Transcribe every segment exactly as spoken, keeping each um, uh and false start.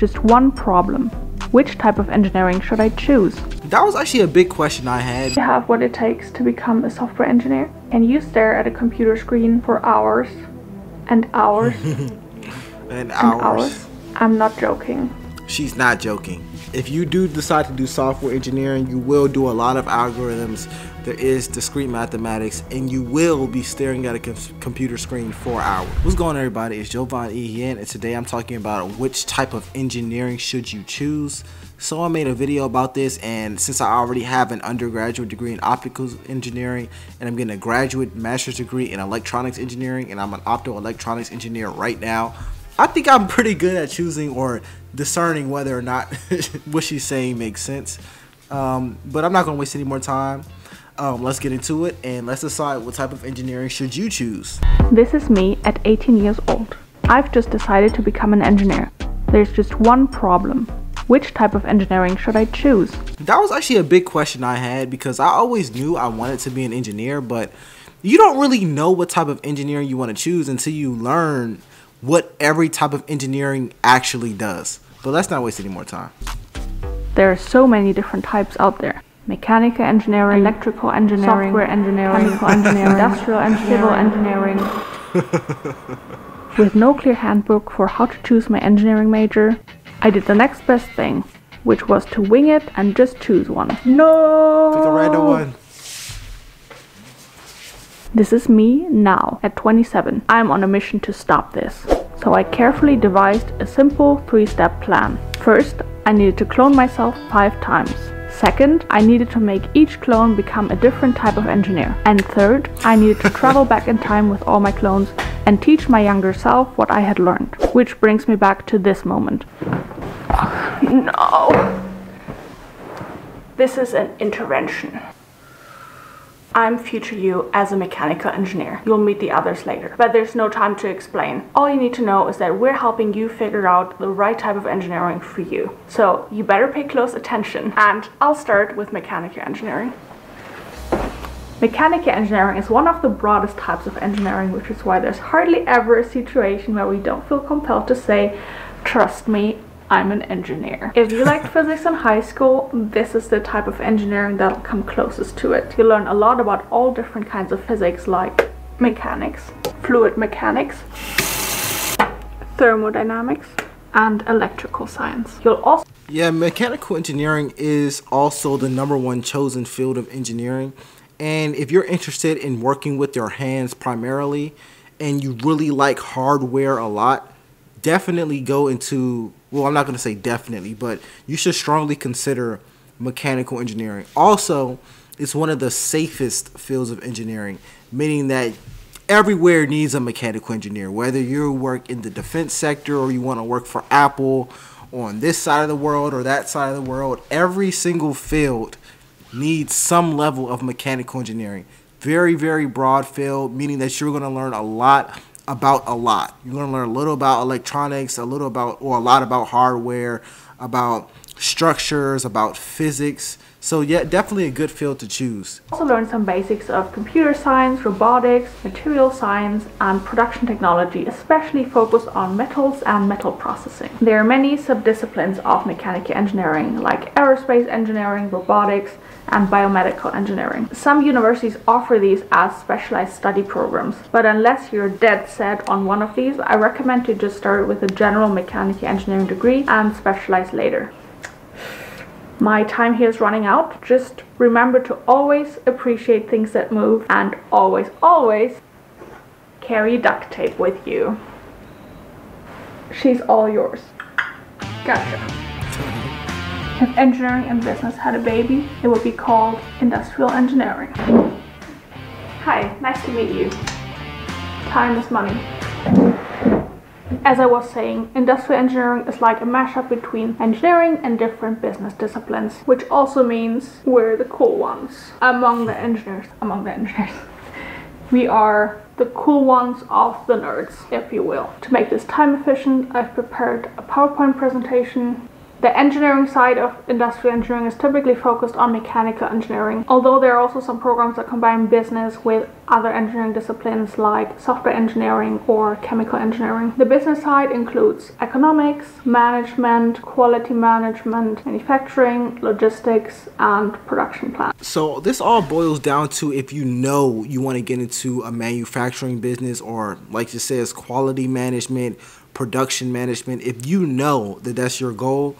just one problem. Which type of engineering should I choose? That was actually a big question I had. Do you have what it takes to become a software engineer? Can you stare at a computer screen for hours and hours and, and hours. hours? I'm not joking. She's not joking. If you do decide to do software engineering, you will do a lot of algorithms. There is discrete mathematics, and you will be staring at a com computer screen for hours. What's going on, everybody? It's Jovan E E N, and today I'm talking about which type of engineering should you choose. So I made a video about this, and since I already have an undergraduate degree in optical engineering, and I'm getting a graduate master's degree in electronics engineering, and I'm an optoelectronics engineer right now, I think I'm pretty good at choosing or discerning whether or not what she's saying makes sense. Um, but I'm not going to waste any more time. Um, let's get into it and let's decide what type of engineering should you choose. This is me at eighteen years old. I've just decided to become an engineer. There's just one problem. Which type of engineering should I choose? That was actually a big question I had, because I always knew I wanted to be an engineer, but you don't really know what type of engineering you want to choose until you learn what every type of engineering actually does. But let's not waste any more time. There are so many different types out there. Mechanical engineering, electrical engineering, software engineering, chemical engineering, industrial engineering, civil engineering. With no clear handbook for how to choose my engineering major, I did the next best thing, which was to wing it and just choose one. No! Pick a random one. This is me now, at twenty-seven. I'm on a mission to stop this. So I carefully devised a simple three-step plan. First, I needed to clone myself five times. Second, I needed to make each clone become a different type of engineer. And third, I needed to travel back in time with all my clones and teach my younger self what I had learned. Which brings me back to this moment. No! This is an intervention. I'm future you as a mechanical engineer. You'll meet the others later, but there's no time to explain. All you need to know is that we're helping you figure out the right type of engineering for you. So you better pay close attention, and I'll start with mechanical engineering. Mechanical engineering is one of the broadest types of engineering, which is why there's hardly ever a situation where we don't feel compelled to say, trust me, I'm an engineer. If you liked physics in high school, this is the type of engineering that'll come closest to it. You learn a lot about all different kinds of physics, like mechanics, fluid mechanics, thermodynamics, and electrical science. You'll also Yeah, mechanical engineering is also the number one chosen field of engineering. And if you're interested in working with your hands primarily, and you really like hardware a lot, definitely go into, well, I'm not going to say definitely, but you should strongly consider mechanical engineering. Also, it's one of the safest fields of engineering, meaning that everywhere needs a mechanical engineer, whether you work in the defense sector or you want to work for Apple on this side of the world or that side of the world. Every single field needs some level of mechanical engineering. Very, very broad field, meaning that you're going to learn a lot about a lot. You're going to learn a little about electronics, a little about, or a lot about hardware, about structures, about physics. So yeah, definitely a good field to choose. Also learn some basics of computer science, robotics, material science, and production technology, especially focused on metals and metal processing. There are many subdisciplines of mechanical engineering, like aerospace engineering, robotics, and biomedical engineering. Some universities offer these as specialized study programs, but unless you're dead set on one of these, I recommend to just start with a general mechanical engineering degree and specialize later. My time here is running out. Just remember to always appreciate things that move, and always, always carry duct tape with you. She's all yours. Gotcha. If engineering and business had a baby, it would be called industrial engineering. Hi, nice to meet you. Time is money. As I was saying, industrial engineering is like a mashup between engineering and different business disciplines, which also means we're the cool ones among the engineers. Among the engineers. We are the cool ones of the nerds, if you will. To make this time efficient, I've prepared a PowerPoint presentation The engineering side of industrial engineering is typically focused on mechanical engineering, although there are also some programs that combine business with other engineering disciplines like software engineering or chemical engineering. The business side includes economics, management, quality management, manufacturing, logistics, and production plans. So this all boils down to if you know you want to get into a manufacturing business or, like it says, quality management, production management, if you know that that's your goal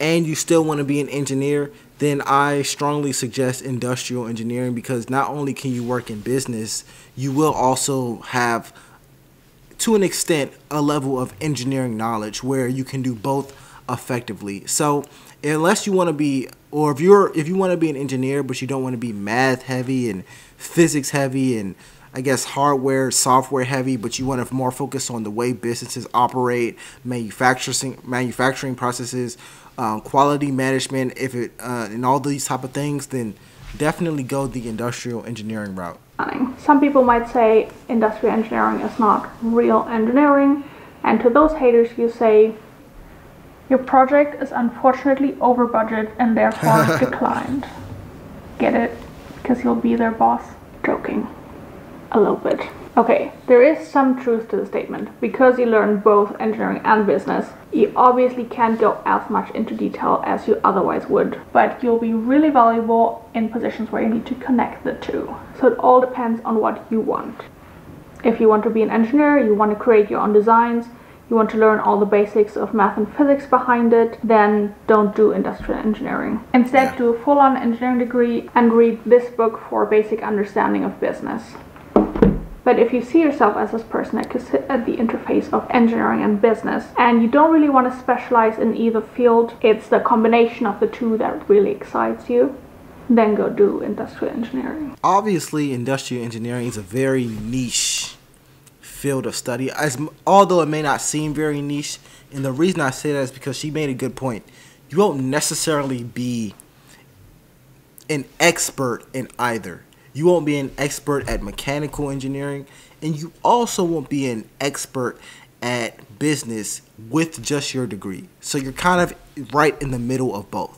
and you still want to be an engineer, then I strongly suggest industrial engineering, because not only can you work in business, you will also have, to an extent, a level of engineering knowledge where you can do both effectively. So unless you want to be, or if you're if you want to be an engineer but you don't want to be math heavy and physics heavy and I guess hardware, software heavy, but you want to more focus on the way businesses operate, manufacturing, manufacturing processes, um, quality management, if it uh, and all these type of things, then definitely go the industrial engineering route. Some people might say industrial engineering is not real engineering, and to those haters, you say your project is unfortunately over budget and therefore declined. Get it? Because you'll be their boss. Joking. A little bit. Okay, there is some truth to the statement. Because you learn both engineering and business, you obviously can't go as much into detail as you otherwise would, but you'll be really valuable in positions where you need to connect the two. So it all depends on what you want. If you want to be an engineer, you want to create your own designs, you want to learn all the basics of math and physics behind it, then don't do industrial engineering. Instead, do a full-on engineering degree and read this book for a basic understanding of business. But if you see yourself as this person that can sit at the interface of engineering and business, and you don't really want to specialize in either field, it's the combination of the two that really excites you, then go do industrial engineering. Obviously, industrial engineering is a very niche field of study, as although it may not seem very niche, and the reason I say that is because she made a good point. You won't necessarily be an expert in either. You won't be an expert at mechanical engineering, and you also won't be an expert at business with just your degree. So you're kind of right in the middle of both.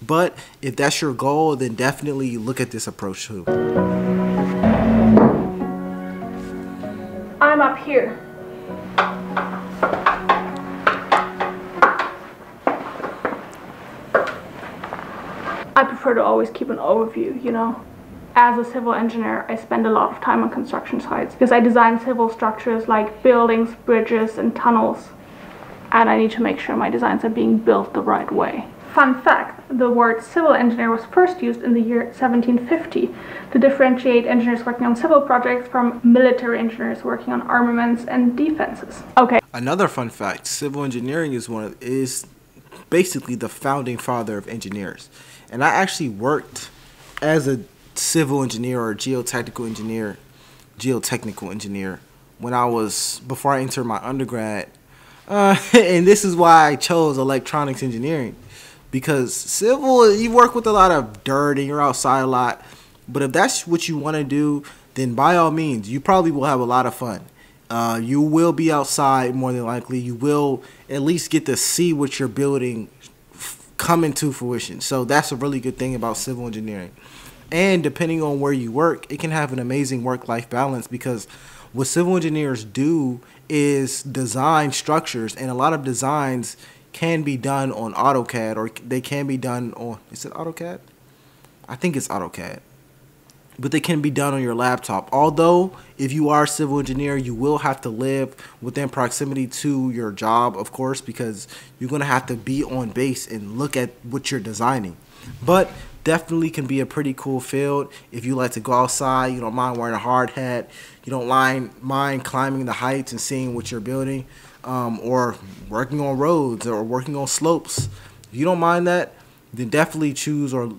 But if that's your goal, then definitely look at this approach too. I'm up here. I prefer to always keep an overview, you know. As a civil engineer, I spend a lot of time on construction sites because I design civil structures like buildings, bridges, and tunnels, and I need to make sure my designs are being built the right way. Fun fact, the word civil engineer was first used in the year seventeen fifty to differentiate engineers working on civil projects from military engineers working on armaments and defenses. Okay. Another fun fact, civil engineering is one of, is basically the founding father of engineers. And I actually worked as a civil engineer or geotechnical engineer geotechnical engineer when I was, before I entered my undergrad, uh, and this is why I chose electronics engineering, because civil, you work with a lot of dirt and you're outside a lot, but if that's what you want to do, then by all means, you probably will have a lot of fun. Uh, you will be outside more than likely, you will at least get to see what you're building come into fruition, so that's a really good thing about civil engineering. And depending on where you work, it can have an amazing work-life balance, because what civil engineers do is design structures, and a lot of designs can be done on AutoCAD, or they can be done on, is it AutoCAD? I think it's AutoCAD. But they can be done on your laptop. Although, if you are a civil engineer, you will have to live within proximity to your job, of course, because you're going to have to be on base and look at what you're designing. But definitely can be a pretty cool field if you like to go outside, you don't mind wearing a hard hat, you don't mind, mind climbing the heights and seeing what you're building, um, or working on roads or working on slopes. If you don't mind that, then definitely choose or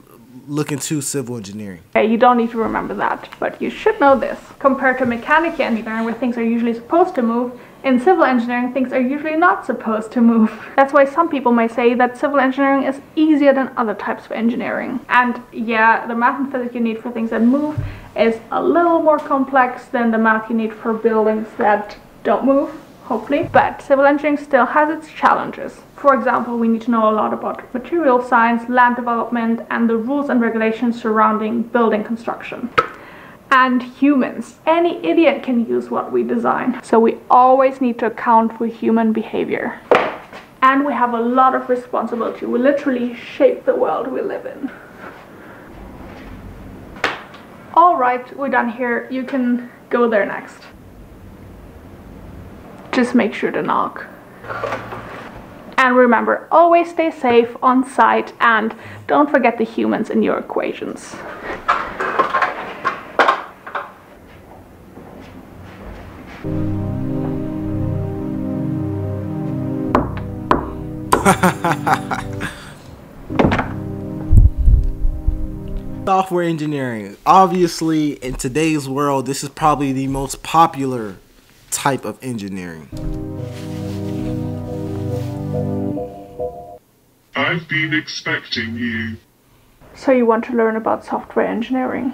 look into civil engineering. Okay, you don't need to remember that, but you should know this. Compared to mechanical engineering, where things are usually supposed to move, in civil engineering, things are usually not supposed to move. That's why some people may say that civil engineering is easier than other types of engineering. And yeah, the math and physics you need for things that move is a little more complex than the math you need for buildings that don't move, hopefully. But civil engineering still has its challenges. For example, we need to know a lot about material science, land development, and the rules and regulations surrounding building construction. And humans. Any idiot can use what we design. So we always need to account for human behavior. And we have a lot of responsibility. We literally shape the world we live in. All right, we're done here. You can go there next. Just make sure to knock. And remember, always stay safe on site and don't forget the humans in your equations. Software engineering. Obviously, in today's world, this is probably the most popular type of engineering. I've been expecting you. So you want to learn about software engineering?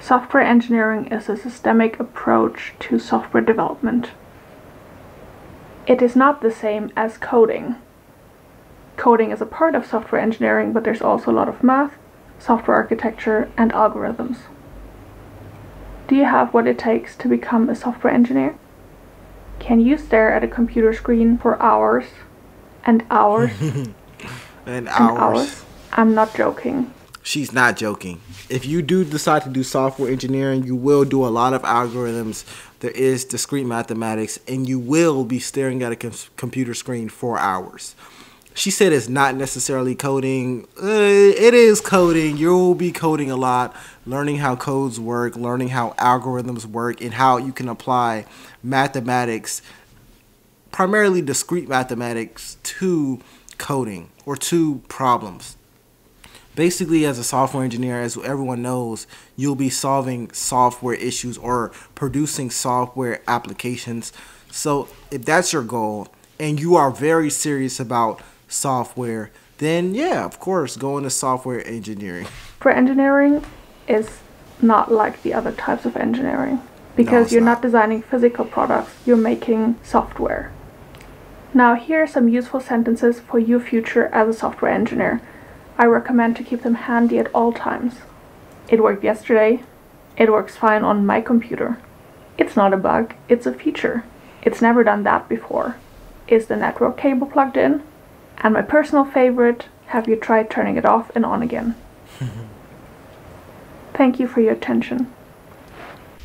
Software engineering is a systemic approach to software development. It is not the same as coding. Coding is a part of software engineering, but there's also a lot of math, software architecture, and algorithms. Do you have what it takes to become a software engineer? Can you stare at a computer screen for hours and hours and, and hours. hours? I'm not joking. She's not joking. If you do decide to do software engineering, you will do a lot of algorithms. There is discrete mathematics, and you will be staring at a com computer screen for hours. She said it's not necessarily coding. Uh, it is coding. You'll be coding a lot, learning how codes work, learning how algorithms work, and how you can apply mathematics, primarily discrete mathematics, to coding or to problems. Basically, as a software engineer, as everyone knows, you'll be solving software issues or producing software applications. So if that's your goal and you are very serious about software, then yeah, of course, go into software engineering. For engineering is not like the other types of engineering, because no, you're not. not designing physical products, you're making software. Now here are some useful sentences for your future as a software engineer. I recommend to keep them handy at all times. It worked yesterday. It works fine on my computer. It's not a bug, it's a feature. It's never done that before. Is the network cable plugged in? And my personal favorite, have you tried turning it off and on again? Thank you for your attention.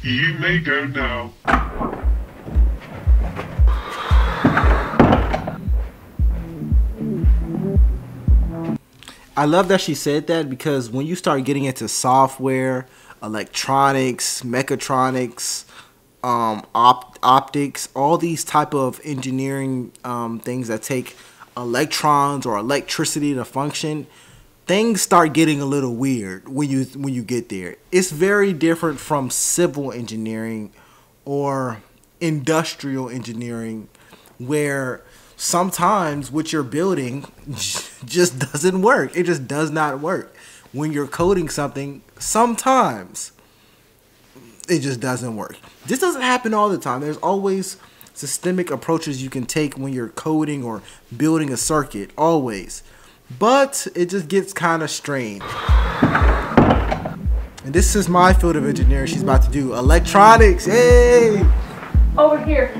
You may go now. I love that she said that, because when you start getting into software, electronics, mechatronics, um, op optics, all these type of engineering um, things that take electrons or electricity to function, things start getting a little weird when you when you get there. It's very different from civil engineering or industrial engineering, where sometimes what you're building just doesn't work. It just does not work. When you're coding something, sometimes it just doesn't work. This doesn't happen all the time. There's always systemic approaches you can take when you're coding or building a circuit, always. But it just gets kind of strange. And this is my field of engineering. She's about to do electronics. Hey! Over here.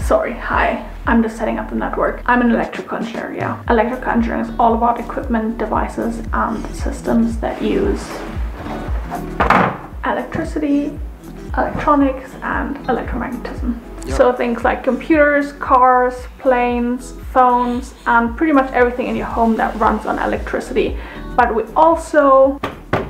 Sorry, hi. I'm just setting up the network. I'm an electrical engineer, yeah. Electrical engineering is all about equipment, devices, and systems that use electricity, electronics, and electromagnetism. Yep. So things like computers, cars, planes, phones, and pretty much everything in your home that runs on electricity. But we also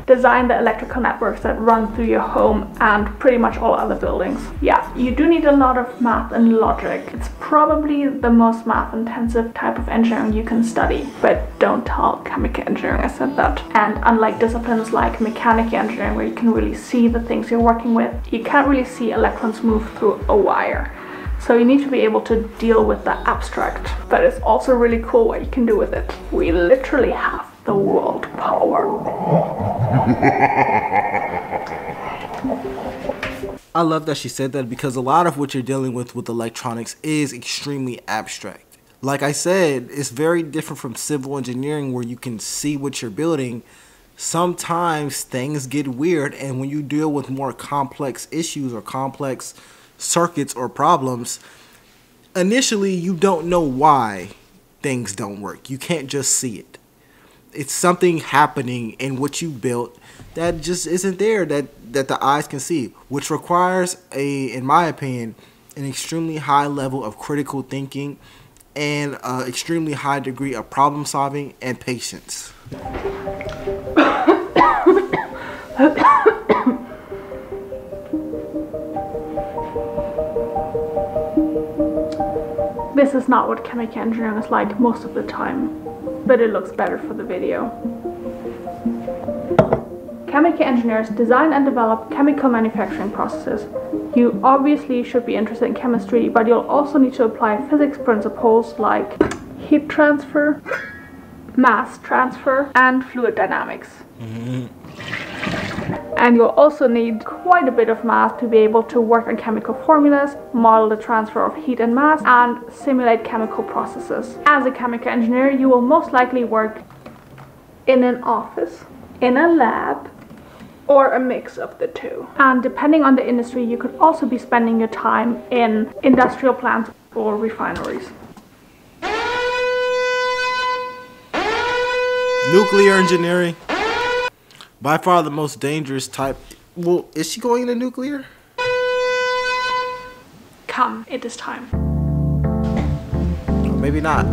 design the electrical networks that run through your home and pretty much all other buildings. Yeah, you do need a lot of math and logic. It's probably the most math intensive type of engineering you can study, but don't tell chemical engineering I said that. And unlike disciplines like mechanical engineering, where you can really see the things you're working with, you can't really see electrons move through a wire. So you need to be able to deal with the abstract, but it's also really cool what you can do with it. We literally have the world power. I love that she said that, because a lot of what you're dealing with with electronics is extremely abstract. Like I said, it's very different from civil engineering where you can see what you're building. Sometimes things get weird, and when you deal with more complex issues or complex circuits or problems, initially you don't know why things don't work. You can't just see it. It's something happening in what you built that just isn't there, that, that the eyes can see, which requires, a, in my opinion, an extremely high level of critical thinking and an extremely high degree of problem solving and patience. This is not what chemical engineering is like most of the time, but it looks better for the video. Chemical engineers design and develop chemical manufacturing processes. You obviously should be interested in chemistry, but you'll also need to apply physics principles like heat transfer, mass transfer, and fluid dynamics. Mm-hmm. And you'll also need quite a bit of math to be able to work on chemical formulas, model the transfer of heat and mass, and simulate chemical processes. As a chemical engineer, you will most likely work in an office, in a lab, or a mix of the two. And depending on the industry, you could also be spending your time in industrial plants or refineries. Nuclear engineering. By far the most dangerous type. Well, is she going into nuclear? Come, it is time. Or maybe not.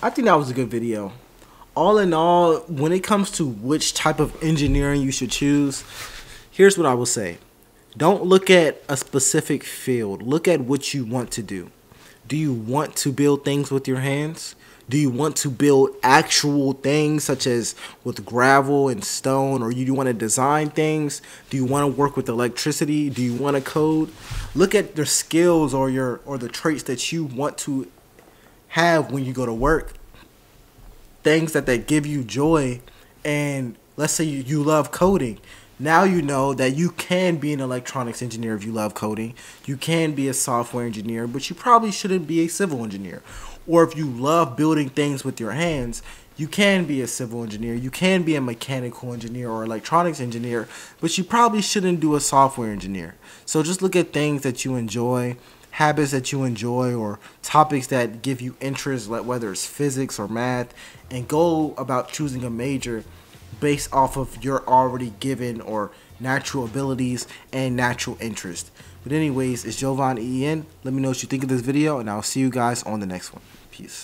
I think that was a good video. All in all, when it comes to which type of engineering you should choose, here's what I will say. Don't look at a specific field. Look at what you want to do. Do you want to build things with your hands? Do you want to build actual things such as with gravel and stone? Or do you want to design things? Do you want to work with electricity? Do you want to code? Look at their skills or your or the traits that you want to have when you go to work. Things that, that give you joy. And let's say you, you love coding. Now you know that you can be an electronics engineer if you love coding. You can be a software engineer, but you probably shouldn't be a civil engineer. Or if you love building things with your hands, you can be a civil engineer. You can be a mechanical engineer or electronics engineer, but you probably shouldn't do a software engineer. So just look at things that you enjoy, habits that you enjoy, or topics that give you interest, whether it's physics or math, and go about choosing a major based off of your already given or natural abilities and natural interest. But anyways, it's Jovan E E N. Let me know what you think of this video, and I'll see you guys on the next one. Peace.